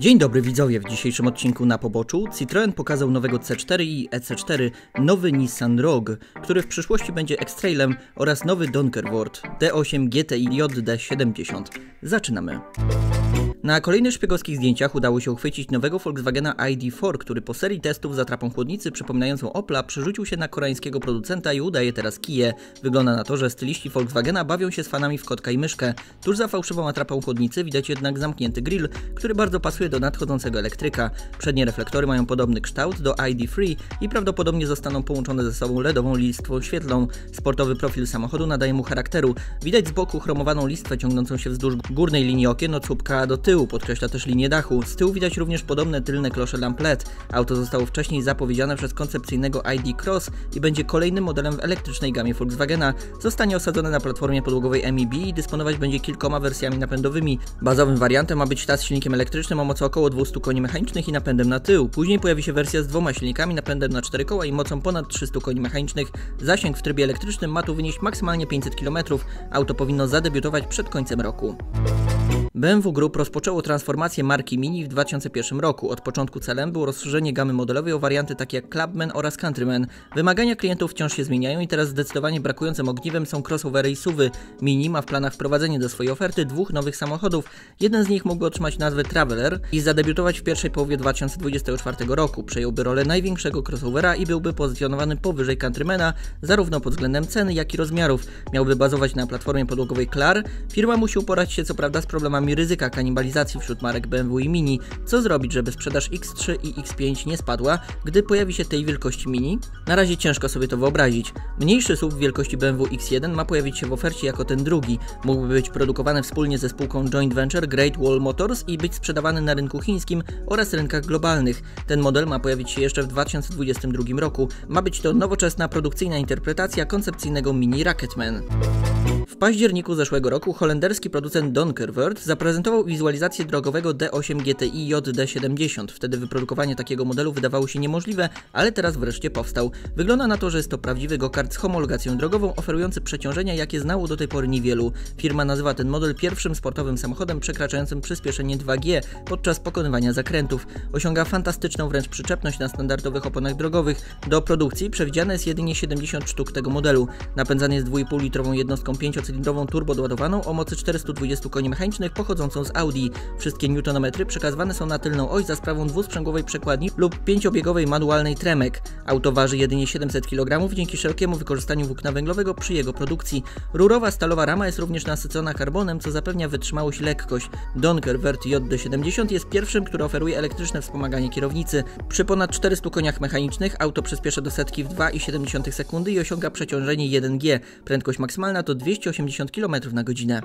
Dzień dobry widzowie, w dzisiejszym odcinku na poboczu Citroën pokazał nowego C4 i EC4, nowy Nissan Rogue, który w przyszłości będzie Xtrailem oraz nowy Donkervoort, D8 GTI JD70. Zaczynamy! Na kolejnych szpiegowskich zdjęciach udało się uchwycić nowego Volkswagena ID.4, który po serii testów z atrapą chłodnicy przypominającą Opla przerzucił się na koreańskiego producenta i udaje teraz kije. Wygląda na to, że styliści Volkswagena bawią się z fanami w kotka i myszkę. Tuż za fałszywą atrapą chłodnicy widać jednak zamknięty grill, który bardzo pasuje do nadchodzącego elektryka. Przednie reflektory mają podobny kształt do ID3 i prawdopodobnie zostaną połączone ze sobą LEDową listwą świetlną. Sportowy profil samochodu nadaje mu charakteru. Widać z boku chromowaną listwę ciągnącą się wzdłuż górnej linii okien od słupka do tyłu, podkreśla też linię dachu. Z tyłu widać również podobne tylne klosze lamp LED. Auto zostało wcześniej zapowiedziane przez koncepcyjnego ID Cross i będzie kolejnym modelem w elektrycznej gamie Volkswagena. Zostanie osadzone na platformie podłogowej MEB i dysponować będzie kilkoma wersjami napędowymi. Bazowym wariantem ma być ta z silnikiem elektrycznym o mocy około 200 koni mechanicznych i napędem na tył. Później pojawi się wersja z dwoma silnikami, napędem na 4 koła i mocą ponad 300 koni mechanicznych. Zasięg w trybie elektrycznym ma tu wynieść maksymalnie 500 km. Auto powinno zadebiutować przed końcem roku. BMW Group rozpoczęło transformację marki Mini w 2001 roku. Od początku celem było rozszerzenie gamy modelowej o warianty takie jak Clubman oraz Countryman. Wymagania klientów wciąż się zmieniają i teraz zdecydowanie brakującym ogniwem są crossovery i SUV-y. Mini ma w planach wprowadzenie do swojej oferty dwóch nowych samochodów. Jeden z nich mógłby otrzymać nazwę Traveler i zadebiutować w pierwszej połowie 2024 roku. Przejąłby rolę największego crossovera i byłby pozycjonowany powyżej Countrymana, zarówno pod względem ceny, jak i rozmiarów. Miałby bazować na platformie podłogowej Clar. Firma musi uporać się co prawda z problemami ryzyka kanibalizacji wśród marek BMW i Mini. Co zrobić, żeby sprzedaż X3 i X5 nie spadła, gdy pojawi się tej wielkości Mini? Na razie ciężko sobie to wyobrazić. Mniejszy SUV wielkości BMW X1 ma pojawić się w ofercie jako ten drugi. Mógłby być produkowany wspólnie ze spółką Joint Venture Great Wall Motors i być sprzedawany na rynku chińskim oraz rynkach globalnych. Ten model ma pojawić się jeszcze w 2022 roku. Ma być to nowoczesna, produkcyjna interpretacja koncepcyjnego Mini Racketman. W październiku zeszłego roku holenderski producent Donkervoort zaprezentował wizualizację drogowego D8 GTI JD70. Wtedy wyprodukowanie takiego modelu wydawało się niemożliwe, ale teraz wreszcie powstał. Wygląda na to, że jest to prawdziwy go-kart z homologacją drogową, oferujący przeciążenia, jakie znało do tej pory niewielu. Firma nazywa ten model pierwszym sportowym samochodem przekraczającym przyspieszenie 2G podczas pokonywania zakrętów. Osiąga fantastyczną wręcz przyczepność na standardowych oponach drogowych. Do produkcji przewidziane jest jedynie 70 sztuk tego modelu. Napędzany jest 2,5-litrową jednostką 5-cylindrową turbodoładowaną o mocy 420 koni mechanicznych pochodzącą z Audi. Wszystkie newtonometry przekazywane są na tylną oś za sprawą dwusprzęgowej przekładni lub pięciobiegowej manualnej tremek. Auto waży jedynie 700 kg dzięki szerokiemu wykorzystaniu włókna węglowego przy jego produkcji. Rurowa stalowa rama jest również nasycona karbonem, co zapewnia wytrzymałość i lekkość. Donkervoort JD70 jest pierwszym, który oferuje elektryczne wspomaganie kierownicy. Przy ponad 400 koniach mechanicznych auto przyspiesza do setki w 2,7 sekundy i osiąga przeciążenie 1G. Prędkość maksymalna to 280 km na godzinę.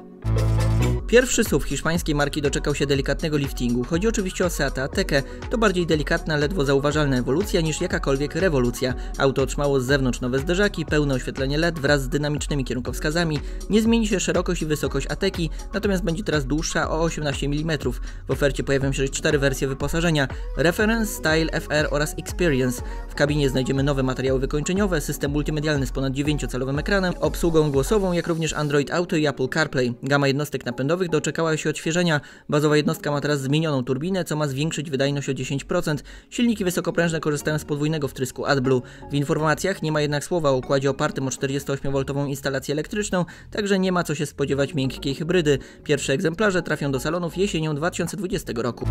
Pierwszy SUV hiszpańskiej marki doczekał się delikatnego liftingu. Chodzi oczywiście o Seata Atekę. To bardziej delikatna, ledwo zauważalna ewolucja niż jakakolwiek rewolucja. Auto otrzymało z zewnątrz nowe zderzaki, pełne oświetlenie LED wraz z dynamicznymi kierunkowskazami. Nie zmieni się szerokość i wysokość Ateki, natomiast będzie teraz dłuższa o 18 mm. W ofercie pojawią się 4 wersje wyposażenia: Reference, Style, FR oraz Experience. W kabinie znajdziemy nowe materiały wykończeniowe, system multimedialny z ponad 9-calowym ekranem, obsługą głosową, jak również Android Auto i Apple CarPlay. Gama jednostek napędowych doczekała się odświeżenia. Bazowa jednostka ma teraz zmienioną turbinę, co ma zwiększyć wydajność o 10%. Silniki wysokoprężne korzystają z podwójnego wtrysku AdBlue. W informacjach nie ma jednak słowa o układzie opartym o 48-woltową instalację elektryczną, także nie ma co się spodziewać miękkiej hybrydy. Pierwsze egzemplarze trafią do salonów jesienią 2020 roku.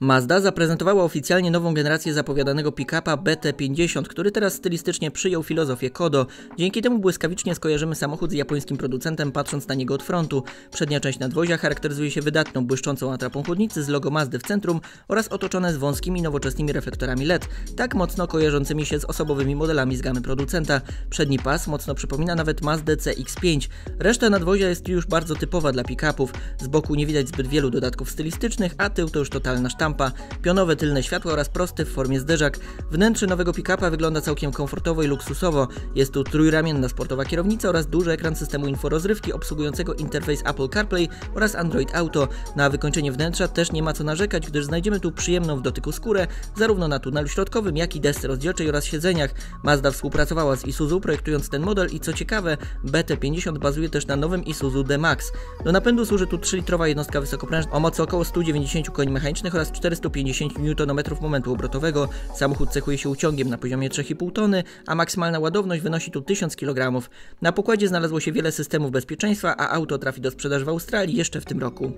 Mazda zaprezentowała oficjalnie nową generację zapowiadanego pick-upa BT-50, który teraz stylistycznie przyjął filozofię Kodo. Dzięki temu błyskawicznie skojarzymy samochód z japońskim producentem, patrząc na niego od frontu. Przednia część nadwozia charakteryzuje się wydatną, błyszczącą atrapą chłodnicy z logo Mazdy w centrum oraz otoczone z wąskimi, nowoczesnymi reflektorami LED, tak mocno kojarzącymi się z osobowymi modelami z gamy producenta. Przedni pas mocno przypomina nawet Mazdę CX-5. Reszta nadwozia jest już bardzo typowa dla pick-upów. Z boku nie widać zbyt wielu dodatków stylistycznych, a tył to już totalna sztampa. Pionowe tylne światło oraz prosty w formie zderzak. Wnętrze nowego pick-upa wygląda całkiem komfortowo i luksusowo. Jest tu trójramienna sportowa kierownica oraz duży ekran systemu inforozrywki obsługującego interfejs Apple CarPlay CarPlay oraz Android Auto. Na wykończenie wnętrza też nie ma co narzekać, gdyż znajdziemy tu przyjemną w dotyku skórę, zarówno na tunelu środkowym, jak i desce rozdzielczej oraz siedzeniach. Mazda współpracowała z Isuzu, projektując ten model i co ciekawe, BT-50 bazuje też na nowym Isuzu D-Max. Do napędu służy tu 3-litrowa jednostka wysokoprężna o mocy około 190 koni mechanicznych oraz 450 Nm momentu obrotowego. Samochód cechuje się uciągiem na poziomie 3,5 tony, a maksymalna ładowność wynosi tu 1000 kg. Na pokładzie znalazło się wiele systemów bezpieczeństwa, a auto trafi do sprzedaży w Australii jeszcze w tym roku.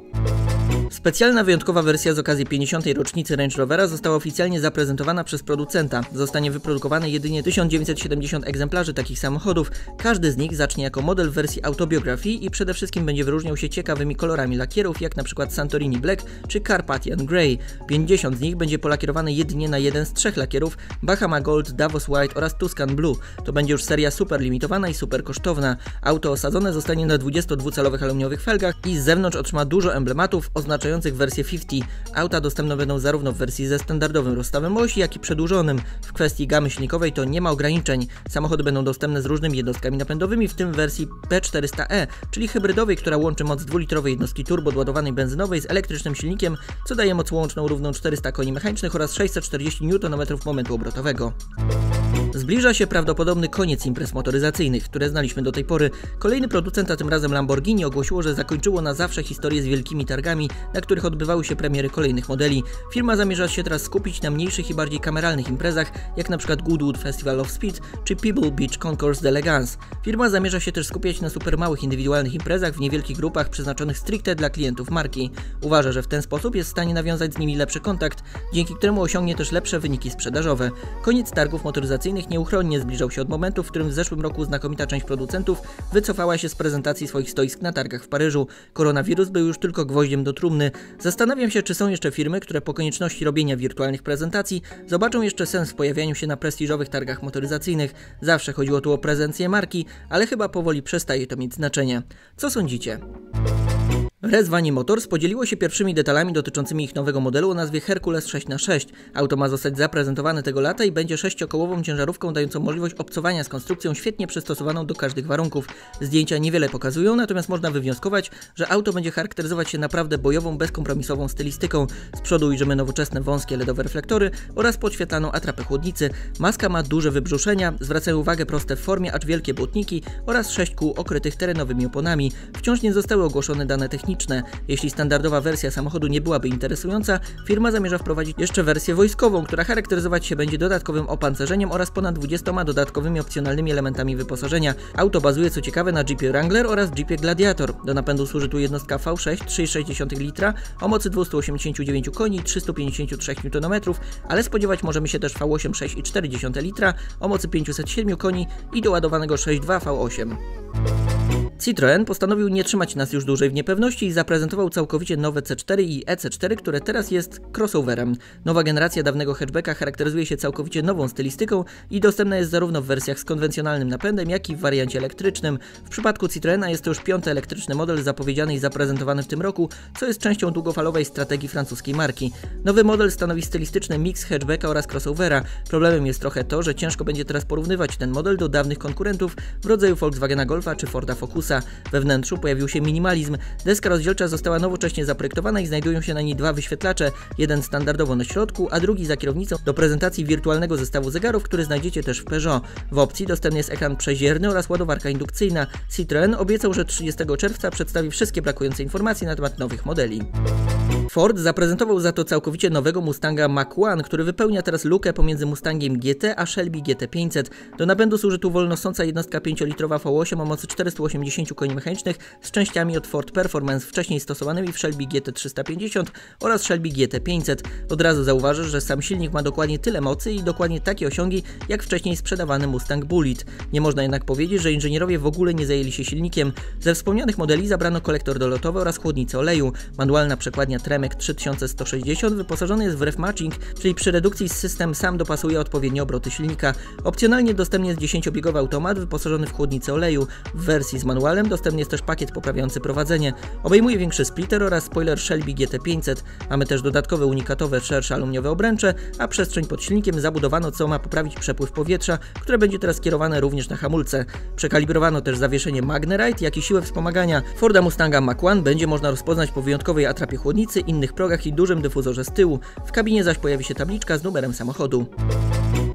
Specjalna wyjątkowa wersja z okazji 50. rocznicy Range Rovera została oficjalnie zaprezentowana przez producenta. Zostanie wyprodukowane jedynie 1970 egzemplarzy takich samochodów. Każdy z nich zacznie jako model w wersji autobiografii i przede wszystkim będzie wyróżniał się ciekawymi kolorami lakierów, jak np. Santorini Black czy Carpathian Grey. 50 z nich będzie polakierowane jedynie na jeden z trzech lakierów: Bahama Gold, Davos White oraz Tuscan Blue. To będzie już seria super limitowana i super kosztowna. Auto osadzone zostanie na 22-calowych aluminiowych felgach i z zewnątrz otrzyma dużo emblematów oznaczających wersję 50. Auta dostępne będą zarówno w wersji ze standardowym rozstawem osi, jak i przedłużonym. W kwestii gamy silnikowej to nie ma ograniczeń. Samochody będą dostępne z różnymi jednostkami napędowymi, w tym wersji P400e, czyli hybrydowej, która łączy moc 2-litrowej jednostki turbo doładowanej benzynowej z elektrycznym silnikiem, co daje moc łączną równą 400 koni mechanicznych oraz 640 Nm momentu obrotowego. Zbliża się prawdopodobny koniec imprez motoryzacyjnych, które znaliśmy do tej pory. Kolejny producent, a tym razem Lamborghini, ogłosiło, że zakończyło na zawsze historię z wielkimi targami, na których odbywały się premiery kolejnych modeli. Firma zamierza się teraz skupić na mniejszych i bardziej kameralnych imprezach, jak np. Goodwood Festival of Speed czy Pebble Beach Concours d'Elegance. Firma zamierza się też skupiać na supermałych indywidualnych imprezach w niewielkich grupach przeznaczonych stricte dla klientów marki. Uważa, że w ten sposób jest w stanie nawiązać z nimi lepszy kontakt, dzięki któremu osiągnie też lepsze wyniki sprzedażowe. Koniec targów motoryzacyjnych nieuchronnie zbliżał się od momentu, w którym w zeszłym roku znakomita część producentów wycofała się z prezentacji swoich stoisk na targach w Paryżu. Koronawirus był już tylko gwoździem do trumny. Zastanawiam się, czy są jeszcze firmy, które po konieczności robienia wirtualnych prezentacji zobaczą jeszcze sens w pojawianiu się na prestiżowych targach motoryzacyjnych. Zawsze chodziło tu o prezencję marki, ale chyba powoli przestaje to mieć znaczenie. Co sądzicie? Rezwanie Motors podzieliło się pierwszymi detalami dotyczącymi ich nowego modelu o nazwie Hercules 6x6. Auto ma zostać zaprezentowane tego lata i będzie sześciokołową ciężarówką dającą możliwość obcowania z konstrukcją świetnie przystosowaną do każdych warunków. Zdjęcia niewiele pokazują, natomiast można wywnioskować, że auto będzie charakteryzować się naprawdę bojową, bezkompromisową stylistyką. Z przodu ujrzymy nowoczesne, wąskie LEDowe reflektory oraz podświetlaną atrapę chłodnicy. Maska ma duże wybrzuszenia, zwracają uwagę proste w formie, acz wielkie błotniki oraz 6 kół okrytych terenowymi oponami. Wciąż nie zostały ogłoszone dane techniczne. Jeśli standardowa wersja samochodu nie byłaby interesująca, firma zamierza wprowadzić jeszcze wersję wojskową, która charakteryzować się będzie dodatkowym opancerzeniem oraz ponad 20 dodatkowymi opcjonalnymi elementami wyposażenia. Auto bazuje co ciekawe na Jeepie Wrangler oraz Jeepie Gladiator. Do napędu służy tu jednostka V6 3,6 litra o mocy 289 koni i 353 Nm, ale spodziewać możemy się też V8 6,4 litra o mocy 507 koni i doładowanego 6.2 V8. Citroën postanowił nie trzymać nas już dłużej w niepewności i zaprezentował całkowicie nowe C4 i EC4, które teraz jest crossoverem. Nowa generacja dawnego hatchbacka charakteryzuje się całkowicie nową stylistyką i dostępna jest zarówno w wersjach z konwencjonalnym napędem, jak i w wariancie elektrycznym. W przypadku Citroëna jest to już 5. elektryczny model zapowiedziany i zaprezentowany w tym roku, co jest częścią długofalowej strategii francuskiej marki. Nowy model stanowi stylistyczny miks hatchbacka oraz crossovera. Problemem jest trochę to, że ciężko będzie teraz porównywać ten model do dawnych konkurentów w rodzaju Volkswagena Golfa czy Forda Focusa. We wnętrzu pojawił się minimalizm. Deska rozdzielcza została nowocześnie zaprojektowana i znajdują się na niej dwa wyświetlacze, jeden standardowo na środku, a drugi za kierownicą do prezentacji wirtualnego zestawu zegarów, który znajdziecie też w Peugeot. W opcji dostępny jest ekran przezierny oraz ładowarka indukcyjna. Citroën obiecał, że 30 czerwca przedstawi wszystkie brakujące informacje na temat nowych modeli. Ford zaprezentował za to całkowicie nowego Mustanga Mach 1, który wypełnia teraz lukę pomiędzy Mustangiem GT a Shelby GT500. Do napędu służy tu wolnosąca jednostka 5-litrowa V8 o mocy 480 koni mechanicznych z częściami od Ford Performance, wcześniej stosowanymi w Shelby GT350 oraz Shelby GT500. Od razu zauważysz, że sam silnik ma dokładnie tyle mocy i dokładnie takie osiągi, jak wcześniej sprzedawany Mustang Bullitt. Nie można jednak powiedzieć, że inżynierowie w ogóle nie zajęli się silnikiem. Ze wspomnianych modeli zabrano kolektor dolotowy oraz chłodnicę oleju. Manualna przekładnia remek 3160 wyposażony jest w rev matching, czyli przy redukcji system sam dopasuje odpowiednie obroty silnika. Opcjonalnie dostępny jest 10-biegowy automat wyposażony w chłodnicę oleju. W wersji z manualem dostępny jest też pakiet poprawiający prowadzenie. Obejmuje większy splitter oraz spoiler Shelby GT500. Mamy też dodatkowe unikatowe, szersze aluminiowe obręcze, a przestrzeń pod silnikiem zabudowano, co ma poprawić przepływ powietrza, które będzie teraz kierowane również na hamulce. Przekalibrowano też zawieszenie MagnaRide, jak i siłę wspomagania. Forda Mustanga Mach 1 będzie można rozpoznać po wyjątkowej atrapie chłodnicy, innych progach i dużym dyfuzorze z tyłu. W kabinie zaś pojawi się tabliczka z numerem samochodu.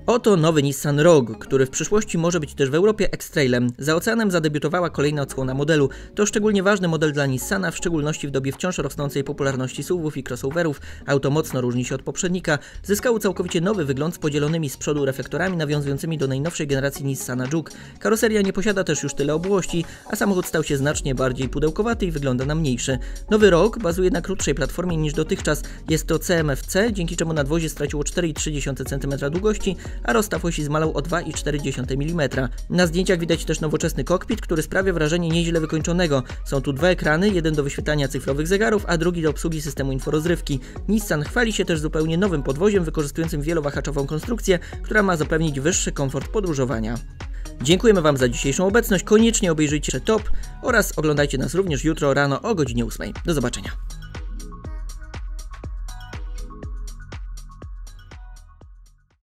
Oto nowy Nissan Rogue, który w przyszłości może być też w Europie Xtrailem. Za oceanem zadebiutowała kolejna odsłona modelu. To szczególnie ważny model dla Nissana, w szczególności w dobie wciąż rosnącej popularności SUV-ów i crossoverów. Auto mocno różni się od poprzednika. Zyskało całkowicie nowy wygląd z podzielonymi z przodu reflektorami nawiązującymi do najnowszej generacji Nissana Juke. Karoseria nie posiada też już tyle obłości, a samochód stał się znacznie bardziej pudełkowaty i wygląda na mniejszy. Nowy Rogue bazuje na krótszej platformie niż dotychczas. Jest to CMFC, dzięki czemu nadwozie straciło 4,3 cm długości, a rozstaw osi zmalał o 2,4 mm. Na zdjęciach widać też nowoczesny kokpit, który sprawia wrażenie nieźle wykończonego. Są tu dwa ekrany, jeden do wyświetlania cyfrowych zegarów, a drugi do obsługi systemu inforozrywki. Nissan chwali się też zupełnie nowym podwoziem wykorzystującym wielowahaczową konstrukcję, która ma zapewnić wyższy komfort podróżowania. Dziękujemy Wam za dzisiejszą obecność, koniecznie obejrzyjcie TOP oraz oglądajcie nas również jutro rano o godzinie 8. Do zobaczenia.